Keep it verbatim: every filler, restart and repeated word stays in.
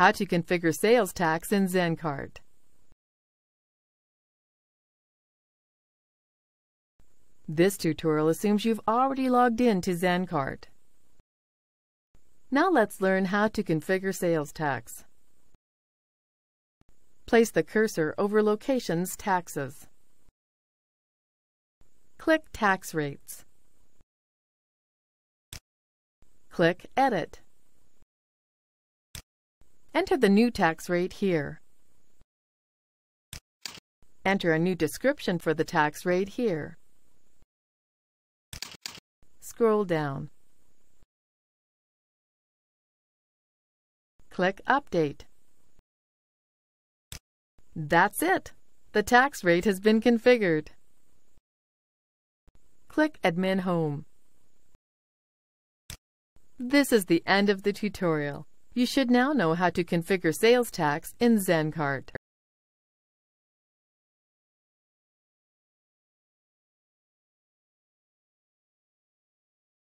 How to configure sales tax in ZenCart. This tutorial assumes you've already logged in to ZenCart. Now let's learn how to configure sales tax. Place the cursor over Locations Taxes. Click Tax Rates. Click Edit. Enter the new tax rate here. Enter a new description for the tax rate here. Scroll down. Click Update. That's it! The tax rate has been configured. Click Admin Home. This is the end of the tutorial. You should now know how to configure sales tax in ZenCart.